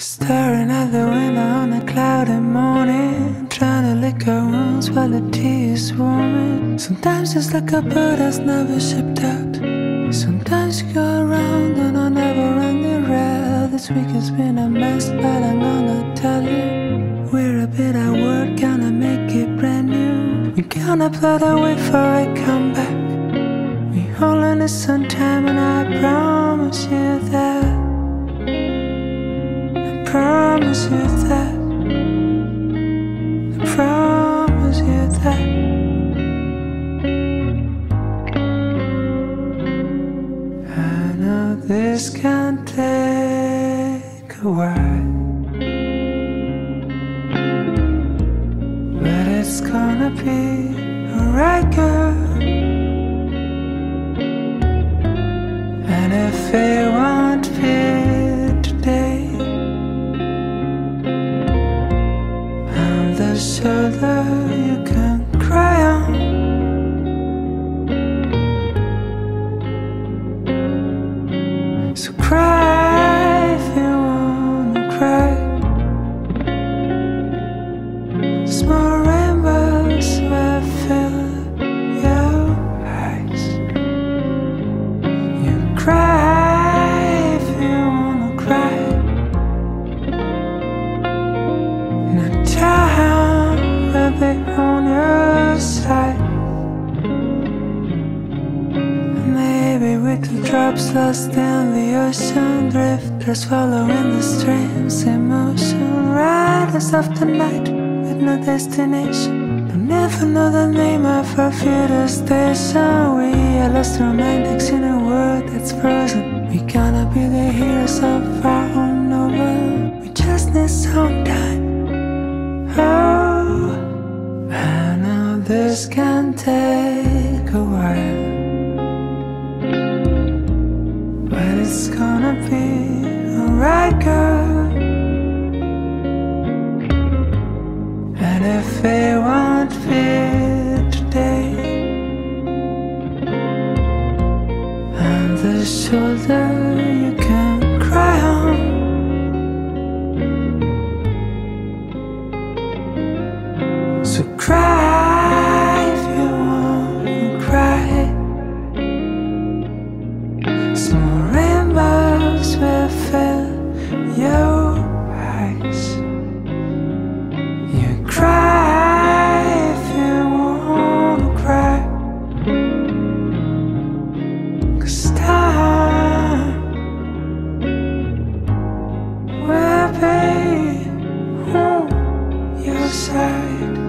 Staring out the window on a cloudy morning, trying to lick our wounds while the tea is warming. Sometimes it's like a bird that's never shipped out. Sometimes you go around and I never run the rail. This week has been a mess, but I'm gonna tell you, we're a bit at work, gonna make it brand new. We're gonna blow the way for a comeback. We all in this on time, and I promise you that. I promise you that. I promise you that. I know this can take a while, but it's gonna be alright, girl. And if it won't be shoulder you can cry on, so cry if you wanna cry. Small rainbows will fill your eyes. You cry if you wanna cry. Now time will be on your side, and maybe little drops lost in the ocean, drifters following the streams in motion. Riders of the night with no destination, they'll never know the name of our future station. We are lost romantics in a world that's frozen. We gonna be the heroes of our own novel. We just need some time. This can take a while, but it's gonna be alright, girl. And if it won't be today, on the shoulder you can cry on, so cry. Side.